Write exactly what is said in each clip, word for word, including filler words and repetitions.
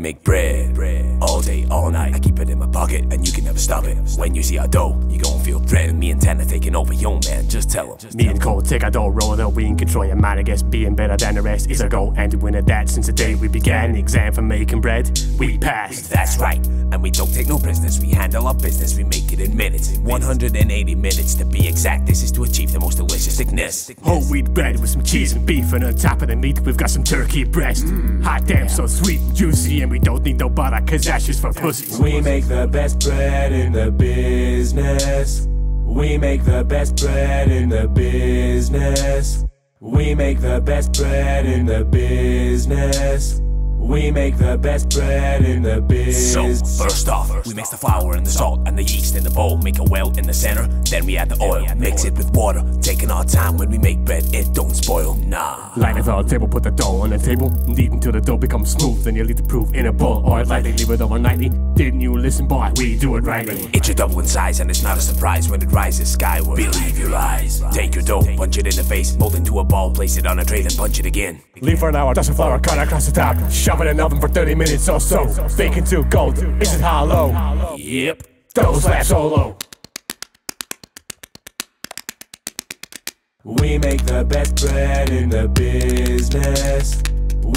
We make bread, bread all day, all night. I keep it in my pocket and you can never stop it. When you see our dough, you gon' feel threatened. Me and Tanner taking over, yo man, just tell 'em. Me and Cole take our dough, roll up, we in control. Your man, I guess being better than the rest is our goal, and we win at that since the day we began. Exam for making bread, we passed. That's right, and we don't take no prisoners. We handle our business, we make it in minutes, one hundred eighty minutes to be exact. This is to achieve the most delicious thickness. Whole wheat bread with some cheese and beef, and on top of the meat we've got some turkey breast. Mm. Hot damn, so sweet and juicy, and we don't need no butter, cause that's just for pussies. We make the best bread in the business. We make the best bread in the business. We make the best bread in the business. We make the best bread in the biz. So, first off, we mix the flour and the salt and the yeast in the bowl, make a well in the center, then we add the oil, mix it with water, taking our time when we make bread, it don't spoil, nah. Light it on the table, put the dough on the table, and eat until the dough becomes smooth, then you leave the proof in a bowl, or lightly leave it overnight. Didn't you listen, boy? We do it rightly. It should double in size, and it's not a surprise when it rises skyward. Believe your eyes. Take your dough, punch it in the face, mold into a ball, place it on a tray, then punch it again. Leave for an hour, dust some flour, cut across the top. Shove it in the oven for thirty minutes or so. Bacon too cold, is it hollow? Yep. Double slap solo. We make the best bread in the business.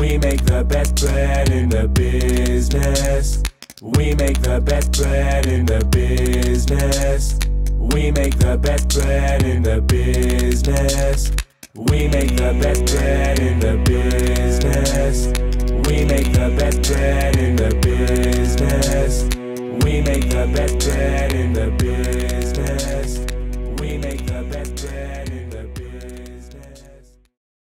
We make the best bread in the business. We make the best bread in the business. We make the best bread in the business. We make the best bread in the business. We make the best bread in the business. We make the best bread in the business. We make the best.